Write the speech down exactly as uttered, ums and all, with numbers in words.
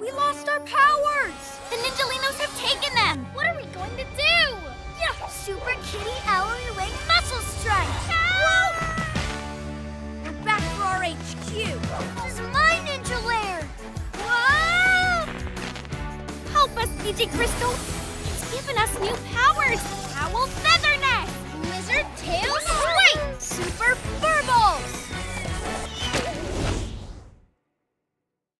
We lost our powers! The Ninjalinos have taken them! What are we going to do? Yeah. Super Kitty Owly Wing Muscle Strike! Whoa! We're back for our H Q! This is my ninja lair! Whoa! Help us, P J Crystal! It's given us new powers! Owl Feather